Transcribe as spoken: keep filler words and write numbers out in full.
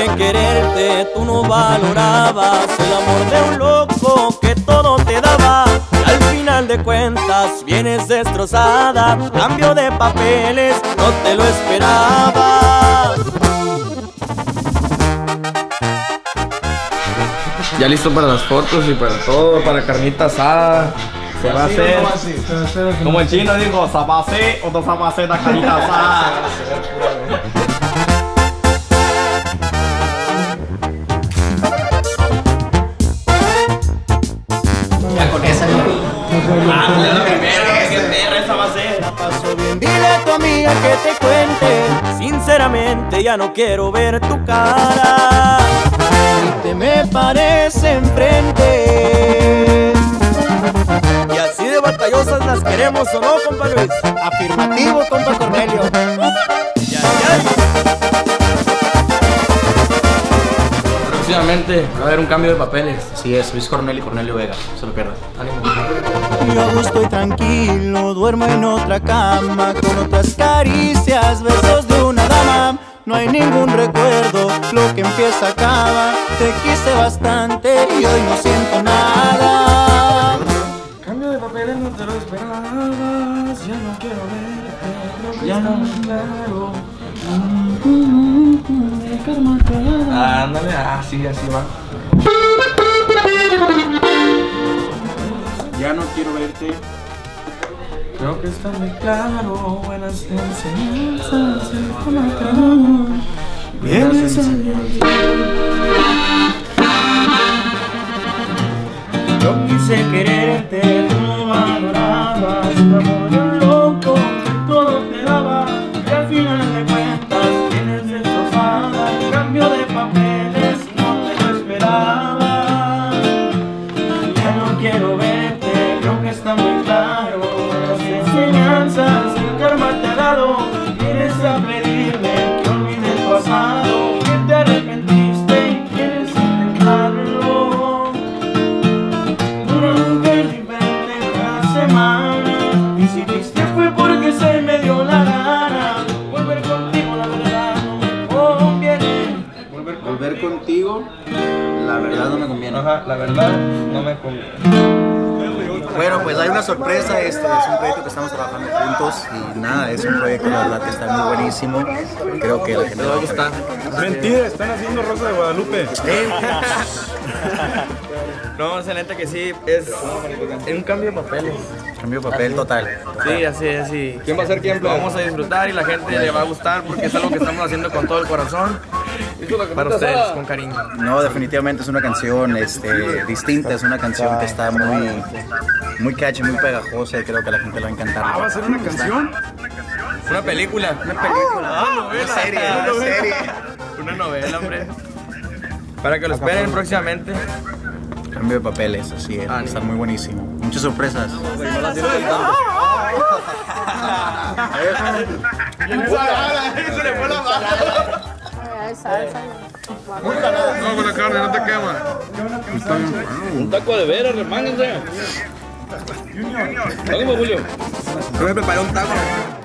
de quererte tú no valorabas el amor de un loco que todo te daba. Y al final de cuentas vienes destrozada, cambio de papeles, no te lo esperabas. Ya listo para las fotos y para todo, para carnita asada. Se va a hacer, como el chino dijo, sabase, otro sabase, la carnita asada. Ya con esa, ah, pues la primera, que perra, esa va a ser. La paso bien, dile a tu amiga que te cuente. Sinceramente ya no quiero ver tu cara. Te me parece enfrente. Y así de batallosas las queremos, ¿o no, compa Luis? Afirmativo, compa Cornelio. Ya, ya. Próximamente va a haber un cambio de papeles. Así es, Luis Cornelio y Cornelio Vega. Se lo pierdan. Ánimo. Yo estoy tranquilo, duermo en otra cama, con otras caricias, besos de una dama. No hay ningún recuerdo, lo que empieza acaba. Te quise bastante y hoy no siento nada. Cambio de papeles, no te lo esperabas. Ya no quiero verte, ya no quiero. Ándale, así, así va. Ya no quiero verte. Creo que está muy claro, buenas enseñanzas, el macabro, vienes a mi. Yo quise quererte, no valorabas, el amor de un loco que todo te daba, y al final de cuentas tienes destrozada, el cambio de papeles no te lo esperaba. Ya no quiero verte, creo que está muy claro, enseñanzas, el karma te ha dado. Vienes a pedirme que olvide el pasado, que te arrepentiste y quieres intentarlo. Durante diferentes semanas y si viste fue porque se me dio la gana. Volver contigo, la verdad, no me conviene. Volver, volver contigo, la verdad no me conviene. Ajá, la verdad no me conviene. Bueno, pues hay una sorpresa, este es un proyecto que estamos trabajando juntos y nada, es un proyecto la verdad que está muy buenísimo, creo que la gente va a gustar. Mentira, están haciendo Rosa de Guadalupe. No, excelente que sí, es un cambio de papeles. Cambio de papel total. Sí, así es, sí. ¿Quién va a ser quién? Lo vamos a disfrutar y la gente le va a gustar porque es algo que estamos haciendo con todo el corazón. Para ustedes, con cariño. No, definitivamente es una canción este, distinta, es una canción que está muy, muy catchy, muy pegajosa y creo que a la gente le va a encantar. Ah, ¿va a ser una canción? Una película. Una película. Ah, una serie, una serie. Una novela, hombre. Para que lo esperen próximamente. Cambio de papeles, así es. Ah, está muy buenísimo. Muchas sorpresas. Salsa. No, con la carne, no te quema. Está bien, bueno. Un taco de veras, remánganse. Vamos, Julio. Yo me preparé un taco.